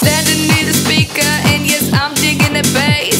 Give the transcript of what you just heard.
Standing near the speaker, and yes, I'm digging the bass.